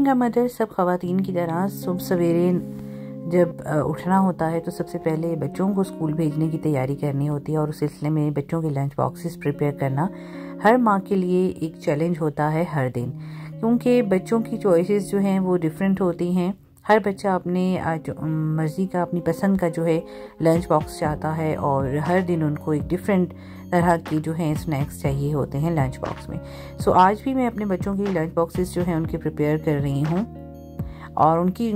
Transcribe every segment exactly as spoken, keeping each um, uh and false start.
Being a mother सब ख़वातीन की तरह सुबह सवेरे जब उठना होता है तो सबसे पहले बच्चों को स्कूल भेजने की तैयारी करनी होती है, और उस सिलसिले में बच्चों के लंच बॉक्सेस प्रिपेयर करना हर माँ के लिए एक चैलेंज होता है हर दिन, क्योंकि बच्चों की चॉइसेस जो हैं वो डिफरेंट होती हैं। हर बच्चा अपने मर्ज़ी का, अपनी पसंद का जो है लंच बॉक्स चाहता है, और हर दिन उनको एक डिफरेंट तरह के जो हैं स्नैक्स चाहिए होते हैं लंच बॉक्स में। सो आज भी मैं अपने बच्चों के लंच बॉक्सेस जो हैं उनके प्रिपेयर कर रही हूँ और उनकी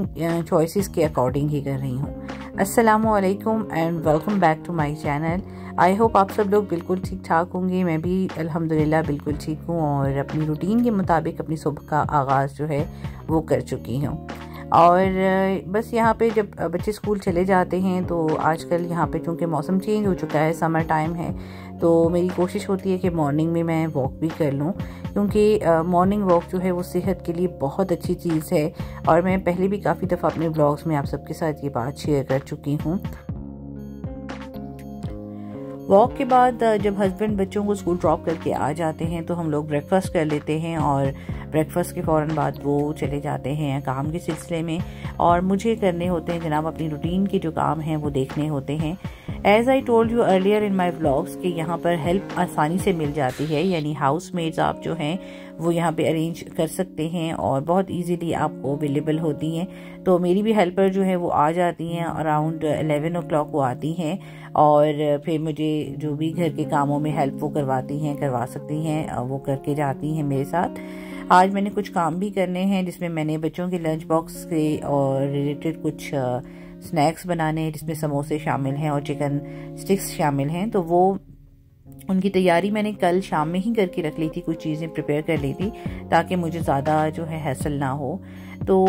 चॉइसेस के अकॉर्डिंग ही कर रही हूँ। अस्सलामु अलैकुम and welcome back to my channel. I hope आप सब लोग बिल्कुल ठीक ठाक होंगे। मैं भी अल्हम्दुलिल्लाह बिल्कुल ठीक हूँ और अपनी रूटीन के मुताबिक अपनी सुबह का आगाज़ जो है वो कर चुकी हूँ। और बस यहाँ पे जब बच्चे स्कूल चले जाते हैं तो आजकल यहाँ पे चूँकि मौसम चेंज हो चुका है, समर टाइम है, तो मेरी कोशिश होती है कि मॉर्निंग में मैं वॉक भी कर लूँ, क्योंकि मॉर्निंग वॉक जो है वो सेहत के लिए बहुत अच्छी चीज़ है। और मैं पहले भी काफ़ी दफ़ा अपने ब्लॉग्स में आप सबके साथ ये बात शेयर कर चुकी हूँ। वॉक के बाद जब हस्बैंड बच्चों को स्कूल ड्रॉप करके आ जाते हैं तो हम लोग ब्रेकफास्ट कर लेते हैं, और ब्रेकफास्ट के फ़ौरन बाद वो चले जाते हैं काम के सिलसिले में, और मुझे करने होते हैं जनाब अपनी रूटीन के जो काम हैं वो देखने होते हैं। As I told you earlier in my vlogs कि यहाँ पर हेल्प आसानी से मिल जाती है, यानी हाउस मेड्स आप जो हैं वो यहाँ पे अरेंज कर सकते हैं और बहुत इजीली आपको अवेलेबल होती हैं। तो मेरी भी हेल्पर जो है वो आ जाती हैं, अराउंड एलेवन ओ क्लाक वो आती हैं, और फिर मुझे जो भी घर के कामों में हेल्प वो करवाती हैं, करवा सकती हैं, वो करके जाती हैं मेरे साथ। आज मैंने कुछ काम भी करने हैं जिसमें मैंने बच्चों के लंच बॉक्स के और रिलेटेड कुछ स्नैक्स बनाने हैं, जिसमें समोसे शामिल हैं और चिकन स्टिक्स शामिल हैं। तो वो उनकी तैयारी मैंने कल शाम में ही करके रख ली थी, कुछ चीज़ें प्रिपेयर कर ली थी ताकि मुझे ज़्यादा जो है हैसल ना हो। तो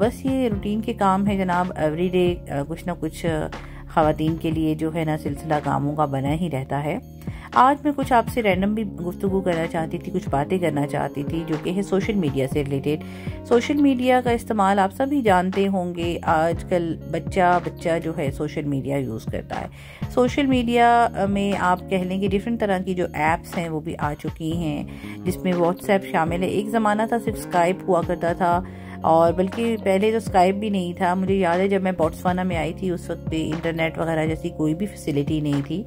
बस ये रूटीन के काम है जनाब, एवरीडे कुछ ना कुछ ख़वातीन के लिए जो है ना सिलसिला कामों का बना ही रहता है। आज मैं कुछ आपसे रैंडम भी गुफ्तगू करना चाहती थी, कुछ बातें करना चाहती थी जो कि है सोशल मीडिया से रिलेटेड। सोशल मीडिया का इस्तेमाल आप सभी जानते होंगे, आजकल बच्चा बच्चा जो है सोशल मीडिया यूज़ करता है। सोशल मीडिया में आप कह लें कि डिफरेंट तरह की जो एप्स हैं वो भी आ चुकी हैं, जिसमें व्हाट्सएप शामिल है। एक ज़माना था सिर्फ स्काइप हुआ करता था, और बल्कि पहले तो स्काइप भी नहीं था। मुझे याद है जब मैं बोट्सवाना में आई थी उस वक्त पे इंटरनेट वगैरह जैसी कोई भी फैसिलिटी नहीं थी।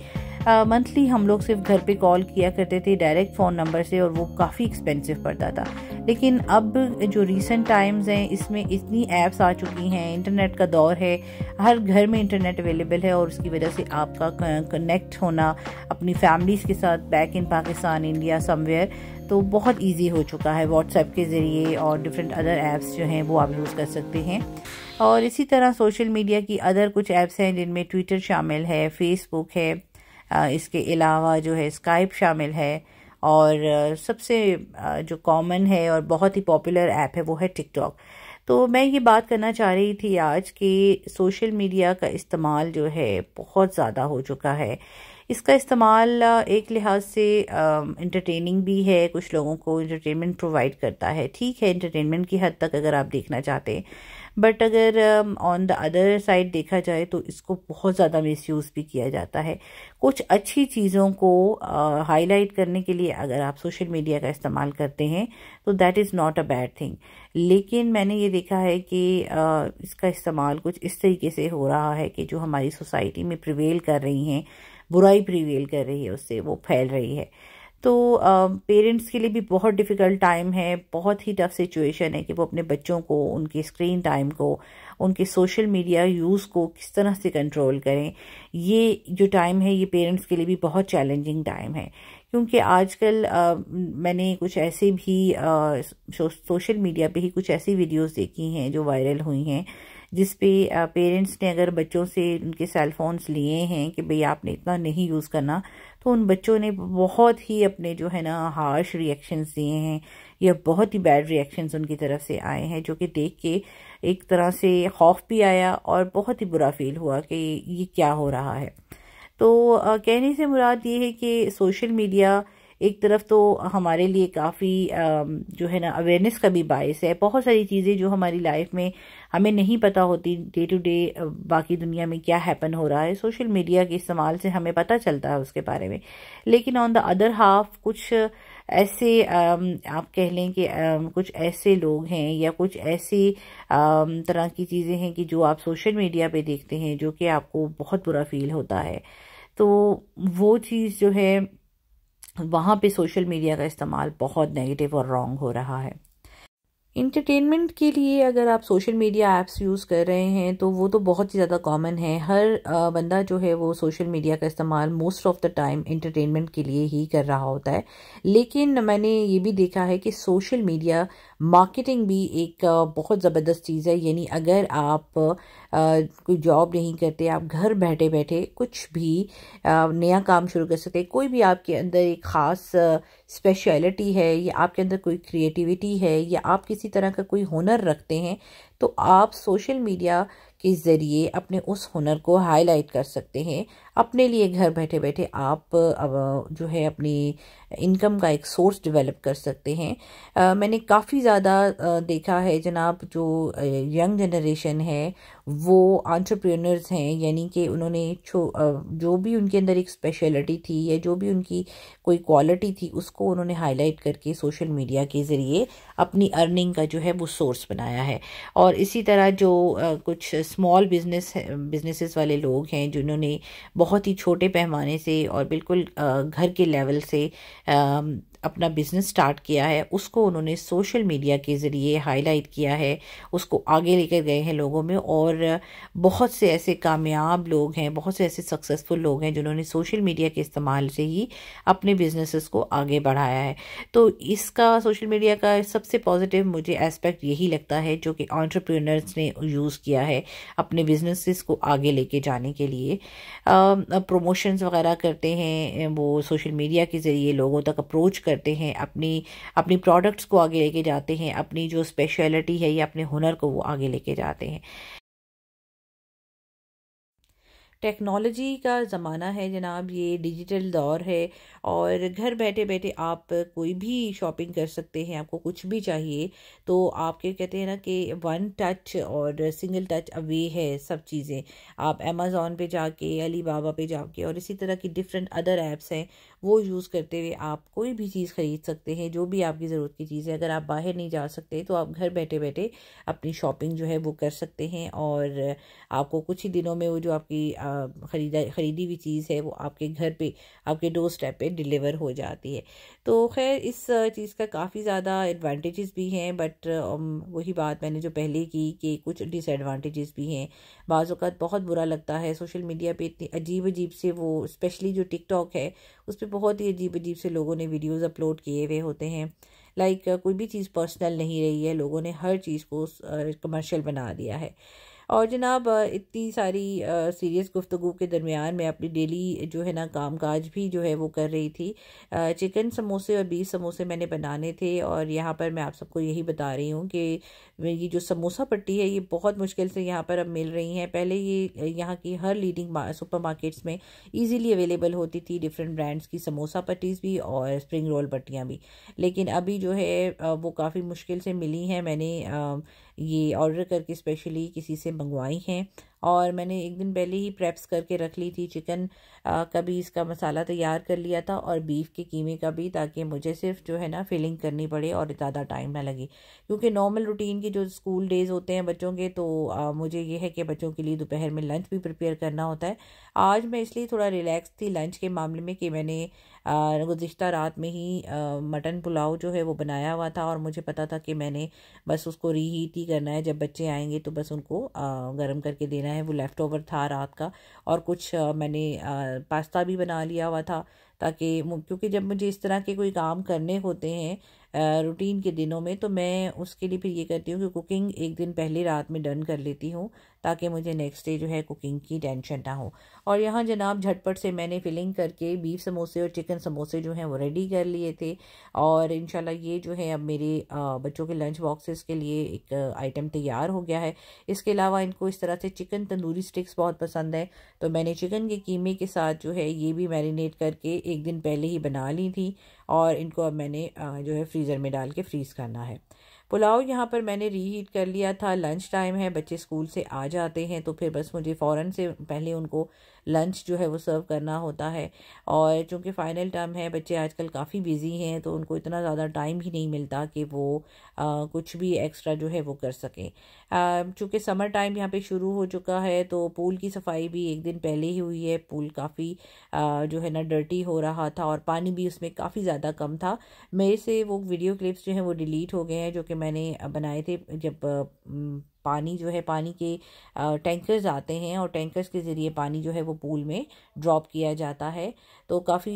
मंथली हम लोग सिर्फ घर पे कॉल किया करते थे डायरेक्ट फ़ोन नंबर से, और वो काफ़ी एक्सपेंसिव पड़ता था। लेकिन अब जो रीसेंट टाइम्स हैं इसमें इतनी ऐप्स आ चुकी हैं, इंटरनेट का दौर है, हर घर में इंटरनेट अवेलेबल है, और उसकी वजह से आपका कनेक्ट होना अपनी फैमिलीज़ के साथ back in Pakistan, India, somewhere तो बहुत इजी हो चुका है। व्हाट्सएप के ज़रिए और डिफरेंट अदर ऐप्स जो हैं वो आप यूज़ कर सकते हैं। और इसी तरह सोशल मीडिया की अदर कुछ ऐप्स हैं जिनमें ट्विटर शामिल है, फेसबुक है, इसके अलावा जो है स्काइप शामिल है, और सबसे जो कॉमन है और बहुत ही पॉपुलर ऐप है वो है टिकटॉक। तो मैं ये बात करना चाह रही थी आज कि सोशल मीडिया का इस्तेमाल जो है बहुत ज़्यादा हो चुका है। इसका इस्तेमाल एक लिहाज से इंटरटेनिंग भी है, कुछ लोगों को इंटरटेनमेंट प्रोवाइड करता है, ठीक है इंटरटेनमेंट की हद तक अगर आप देखना चाहते हैं, बट अगर ऑन द अदर साइड देखा जाए तो इसको बहुत ज़्यादा मिसयूज़ भी किया जाता है। कुछ अच्छी चीज़ों को हाईलाइट uh, करने के लिए अगर आप सोशल मीडिया का इस्तेमाल करते हैं तो that is not a bad thing. लेकिन मैंने ये देखा है कि uh, इसका इस्तेमाल कुछ इस तरीके से हो रहा है कि जो हमारी सोसाइटी में प्रिवेल कर रही हैं, बुराई प्रिवेल कर रही है, उससे वो फैल रही है। तो पेरेंट्स uh, के लिए भी बहुत डिफ़िकल्ट टाइम है, बहुत ही टफ सिचुएशन है कि वो अपने बच्चों को, उनके स्क्रीन टाइम को, उनके सोशल मीडिया यूज़ को किस तरह से कंट्रोल करें। ये जो टाइम है ये पेरेंट्स के लिए भी बहुत चैलेंजिंग टाइम है, क्योंकि आजकल मैंने कुछ ऐसे भी आ, सो, सोशल मीडिया पे ही कुछ ऐसी वीडियोस देखी हैं जो वायरल हुई हैं, जिस पे पेरेंट्स ने अगर बच्चों से उनके सेल फोन्स लिए हैं कि भई आपने इतना नहीं यूज़ करना, तो उन बच्चों ने बहुत ही अपने जो है ना हार्श रिएक्शंस दिए हैं या बहुत ही बैड रिएक्शंस उनकी तरफ से आए हैं, जो कि देख के एक तरह से खौफ भी आया और बहुत ही बुरा फील हुआ कि ये क्या हो रहा है। तो आ, कहने से मुराद ये है कि सोशल मीडिया एक तरफ तो हमारे लिए काफ़ी जो है ना अवेयरनेस का भी बायस है। बहुत सारी चीज़ें जो हमारी लाइफ में हमें नहीं पता होती, डे टू डे बाकी दुनिया में क्या हैपन हो रहा है, सोशल मीडिया के इस्तेमाल से हमें पता चलता है उसके बारे में। लेकिन ऑन द अदर हाफ कुछ ऐसे आप कह लें कि कुछ ऐसे लोग हैं या कुछ ऐसी तरह की चीज़ें हैं कि जो आप सोशल मीडिया पे देखते हैं जो कि आपको बहुत बुरा फील होता है। तो वो चीज़ जो है वहाँ पे सोशल मीडिया का इस्तेमाल बहुत नेगेटिव और रॉन्ग हो रहा है। इंटरटेनमेंट के लिए अगर आप सोशल मीडिया ऐप्स यूज़ कर रहे हैं तो वो तो बहुत ही ज़्यादा कॉमन है। हर बंदा जो है वो सोशल मीडिया का इस्तेमाल most of the time entertainment के लिए ही कर रहा होता है। लेकिन मैंने ये भी देखा है कि सोशल मीडिया मार्केटिंग भी एक बहुत ज़बरदस्त चीज़ है। यानी अगर आप आ, कोई जॉब नहीं करते, आप घर बैठे बैठे कुछ भी आ, नया काम शुरू कर सकते। कोई भी आपके अंदर एक ख़ास स्पेशलिटी है या आपके अंदर कोई क्रिएटिविटी है या आप किसी तरह का कोई हुनर रखते हैं तो आप सोशल मीडिया के ज़रिए अपने उस हुनर को हाईलाइट कर सकते हैं। अपने लिए घर बैठे बैठे आप जो है अपनी इनकम का एक सोर्स डेवलप कर सकते हैं। आ, मैंने काफ़ी ज़्यादा देखा है जनाब, जो यंग जनरेशन है वो एंटरप्रेन्योर्स हैं। यानी कि उन्होंने जो भी उनके अंदर एक स्पेशलिटी थी या जो भी उनकी कोई क्वालिटी थी उसको उन्होंने हाईलाइट करके सोशल मीडिया के ज़रिए अपनी अर्निंग का जो है वो सोर्स बनाया है। और इसी तरह जो कुछ स्मॉल बिजनेस बिजनेसेस वाले लोग हैं जिन्होंने बहुत ही छोटे पैमाने से और बिल्कुल घर के लेवल से अपना बिज़नेस स्टार्ट किया है, उसको उन्होंने सोशल मीडिया के ज़रिए हाईलाइट किया है, उसको आगे लेकर गए हैं लोगों में। और बहुत से ऐसे कामयाब लोग हैं, बहुत से ऐसे सक्सेसफुल लोग हैं जिन्होंने सोशल मीडिया के इस्तेमाल से ही अपने बिजनेसेस को आगे बढ़ाया है। तो इसका सोशल मीडिया का सबसे पॉजिटिव मुझे एस्पेक्ट यही लगता है जो कि एंटरप्रेन्योर्स ने यूज़ किया है अपने बिजनेसेस को आगे लेके जाने के लिए। प्रमोशंस वगैरह करते हैं वो सोशल मीडिया के ज़रिए, लोगों तक अप्रोच करते हैं, अपनी अपनी प्रोडक्ट्स को आगे लेके जाते हैं, अपनी जो स्पेशलिटी है या अपने हुनर को वो आगे लेके जाते हैं। टेक्नोलॉजी का ज़माना है जनाब, ये डिजिटल दौर है और घर बैठे बैठे आप कोई भी शॉपिंग कर सकते हैं। आपको कुछ भी चाहिए तो आपके कहते हैं ना कि वन टच और सिंगल टच अवे है सब चीज़ें। आप अमेज़ोन पे जाके, अली बाबा पे जाके और इसी तरह की डिफरेंट अदर ऐप्स हैं वो यूज़ करते हुए आप कोई भी चीज़ ख़रीद सकते हैं, जो भी आपकी ज़रूरत की चीज़ है। अगर आप बाहर नहीं जा सकते तो आप घर बैठे बैठे अपनी शॉपिंग जो है वो कर सकते हैं और आपको कुछ ही दिनों में वो जो आपकी खरीदा ख़रीदी हुई चीज़ है वो आपके घर पे, आपके डोर स्टेप पे डिलीवर हो जाती है। तो खैर इस चीज़ का काफ़ी ज़्यादा एडवांटेजेस भी हैं, बट वही बात मैंने जो पहले की कि कुछ डिसएडवांटेजेस भी हैं। बाज़ औक़ात बहुत बुरा लगता है सोशल मीडिया पे, इतनी अजीब अजीब से, वो स्पेशली जो टिकटॉक है उस पर बहुत ही अजीब अजीब से लोगों ने वीडियोज़ अपलोड किए हुए होते हैं। लाइक कोई भी चीज़ पर्सनल नहीं रही है, लोगों ने हर चीज़ को कमर्शियल बना दिया है। और जनाब इतनी सारी सीरियस गुफ्तगू के दरमियान मैं अपनी डेली जो है ना कामकाज भी जो है वो कर रही थी। आ, चिकन समोसे और बीफ समोसे मैंने बनाने थे और यहाँ पर मैं आप सबको यही बता रही हूँ कि ये जो समोसा पट्टी है ये बहुत मुश्किल से यहाँ पर अब मिल रही हैं। पहले ये यहाँ की हर लीडिंग सुपर मार्केट्स में ईज़िली अवेलेबल होती थी, डिफरेंट ब्रांड्स की समोसा पट्टीज़ भी और स्प्रिंग रोल पट्टियाँ भी। लेकिन अभी जो है वो काफ़ी मुश्किल से मिली हैं। मैंने आ, ये ऑर्डर करके स्पेशली किसी से मंगवाई हैं और मैंने एक दिन पहले ही प्रेप्स करके रख ली थी। चिकन आ, का भी इसका मसाला तैयार कर लिया था और बीफ के कीमे का भी, ताकि मुझे सिर्फ जो है ना फिलिंग करनी पड़े और ज़्यादा टाइम ना लगे। क्योंकि नॉर्मल रूटीन के जो स्कूल डेज़ होते हैं बच्चों के, तो आ, मुझे ये है कि बच्चों के लिए दोपहर में लंच भी प्रिपेयर करना होता है। आज मैं इसलिए थोड़ा रिलैक्स थी लंच के मामले में कि मैंने गुज़िश्ता रात में ही आ, मटन पुलाव जो है वो बनाया हुआ था और मुझे पता था कि मैंने बस उसको रीहीट ही करना है। जब बच्चे आएंगे तो बस उनको गर्म करके देना है। वो लेफ़्ट ओवर था रात का और कुछ आ, मैंने आ, पास्ता भी बना लिया हुआ था, ताकि क्योंकि जब मुझे इस तरह के कोई काम करने होते हैं रूटीन के दिनों में तो मैं उसके लिए फिर ये करती हूँ कि कुकिंग एक दिन पहले रात में डन कर लेती हूँ, ताकि मुझे नेक्स्ट डे जो है कुकिंग की टेंशन ना हो। और यहाँ जनाब झटपट से मैंने फिलिंग करके बीफ समोसे और चिकन समोसे जो हैं वो रेडी कर लिए थे और इंशाल्लाह ये जो है अब मेरे बच्चों के लंच बॉक्सेस के लिए एक आइटम तैयार हो गया है। इसके अलावा इनको इस तरह से चिकन तंदूरी स्टिक्स बहुत पसंद है, तो मैंने चिकन के कीमे के साथ जो है ये भी मैरिनेट करके एक दिन पहले ही बना ली थी और इनको अब मैंने जो है फ्रीज़र में डाल के फ्रीज़ करना है। पुलाव यहाँ पर मैंने रीहीट कर लिया था। लंच टाइम है, बच्चे स्कूल से आ जाते हैं तो फिर बस मुझे फ़ौरन से पहले उनको लंच जो है वो सर्व करना होता है। और चूँकि फ़ाइनल टर्म है, बच्चे आजकल काफ़ी बिज़ी हैं तो उनको इतना ज़्यादा टाइम ही नहीं मिलता कि वो आ, कुछ भी एक्स्ट्रा जो है वो कर सकें। चूँकि समर टाइम यहाँ पे शुरू हो चुका है तो पूल की सफाई भी एक दिन पहले ही हुई है। पूल काफ़ी जो है ना डर्टी हो रहा था और पानी भी उसमें काफ़ी ज़्यादा कम था। मेरे से वो वीडियो क्लिप्स जो हैं वो डिलीट हो गए हैं जो कि मैंने बनाए थे। जब पानी जो है पानी के टैंकर्स आते हैं और टैंकर्स के ज़रिए पानी जो है वो पूल में ड्रॉप किया जाता है, तो काफ़ी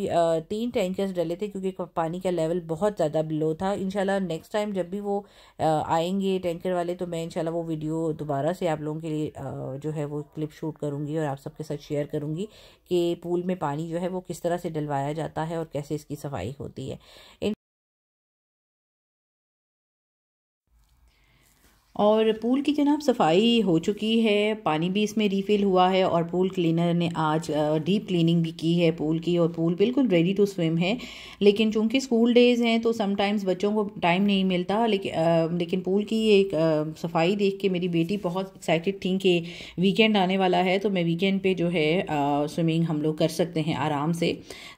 तीन टैंकर्स डले थे क्योंकि पानी का लेवल बहुत ज़्यादा बिलो था। इंशाल्लाह नेक्स्ट टाइम जब भी वो आएंगे टैंकर वाले तो मैं इंशाल्लाह वो वीडियो दोबारा से आप लोगों के लिए जो है वो क्लिप शूट करूँगी और आप सबके साथ शेयर करूँगी कि पूल में पानी जो है वो किस तरह से डलवाया जाता है और कैसे इसकी सफाई होती है। और पूल की जनाब सफाई हो चुकी है, पानी भी इसमें रीफ़िल हुआ है और पूल क्लीनर ने आज डीप क्लीनिंग भी की है पूल की, और पूल बिल्कुल रेडी टू स्विम है। लेकिन चूंकि स्कूल डेज़ हैं तो समटाइम्स बच्चों को टाइम नहीं मिलता। लेकिन आ, लेकिन पूल की एक आ, सफाई देख के मेरी बेटी बहुत एक्साइटेड थी कि वीकेंड आने वाला है तो मैं वीकेंड पर जो है स्विमिंग हम लोग कर सकते हैं आराम से।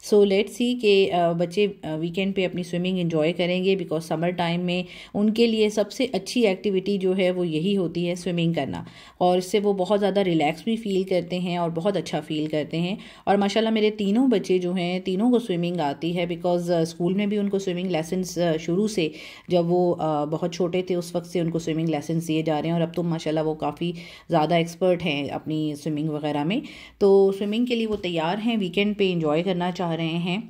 सो लेट्स सी कि बच्चे वीकेंड पर अपनी स्विमिंग इंजॉय करेंगे, बिकॉज समर टाइम में उनके लिए सबसे अच्छी एक्टिविटी जो है वो यही होती है स्विमिंग करना, और इससे वो बहुत ज़्यादा रिलैक्स भी फील करते हैं और बहुत अच्छा फील करते हैं। और माशाल्लाह मेरे तीनों बच्चे जो हैं तीनों को स्विमिंग आती है, बिकॉज़ स्कूल में भी उनको स्विमिंग लेसन्स शुरू से, जब वो बहुत छोटे थे उस वक्त से उनको स्विमिंग लेसन्स दिए जा रहे हैं और अब तो माशाल्लाह वो काफ़ी ज़्यादा एक्सपर्ट हैं अपनी स्विमिंग वगैरह में। तो स्विमिंग के लिए वो तैयार हैं, वीकेंड पर इंजॉय करना चाह रहे हैं।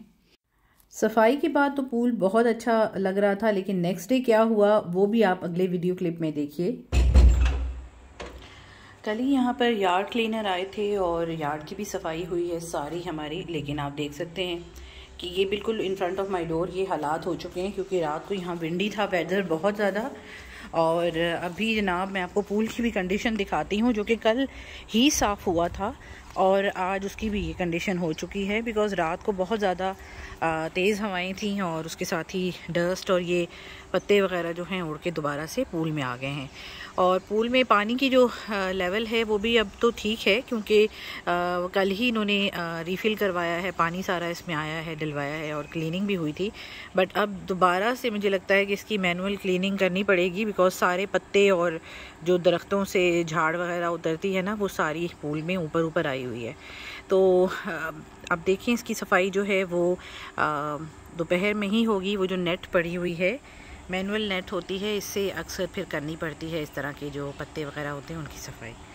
सफाई के बाद तो पूल बहुत अच्छा लग रहा था, लेकिन नेक्स्ट डे क्या हुआ वो भी आप अगले वीडियो क्लिप में देखिए। कल ही यहाँ पर यार्ड क्लीनर आए थे और यार्ड की भी सफाई हुई है सारी हमारी, लेकिन आप देख सकते हैं कि ये बिल्कुल in front of my door ये हालात हो चुके हैं क्योंकि रात को यहाँ विंडी था वेदर बहुत ज़्यादा। और अभी जनाब मैं आपको पूल की भी कंडीशन दिखाती हूँ जो कि कल ही साफ़ हुआ था और आज उसकी भी ये कंडीशन हो चुकी है, बिकॉज़ रात को बहुत ज़्यादा तेज़ हवाएं थीं और उसके साथ ही डस्ट और ये पत्ते वगैरह जो हैं उड़ के दोबारा से पूल में आ गए हैं। और पूल में पानी की जो लेवल है वो भी अब तो ठीक है क्योंकि कल ही इन्होंने रीफ़िल करवाया है, पानी सारा इसमें आया है डलवाया है और क्लीनिंग भी हुई थी। बट अब दोबारा से मुझे लगता है कि इसकी मैनुअल क्लीनिंग करनी पड़ेगी, बिकॉज़ सारे पत्ते और जो दरख्तों से झाड़ वगैरह उतरती है ना वो सारी पूल में ऊपर ऊपर आई हुई है। तो अब देखिए इसकी सफाई जो है वो दोपहर में ही होगी। वो जो नेट पड़ी हुई है मैनुअल नेट होती है, इससे अक्सर फिर करनी पड़ती है इस तरह के जो पत्ते वगैरह होते हैं उनकी सफाई।